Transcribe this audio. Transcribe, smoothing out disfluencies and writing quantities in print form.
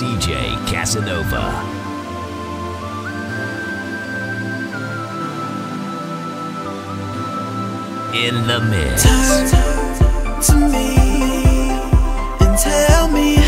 DJ Casanova. In the mist. Turn to me and tell me.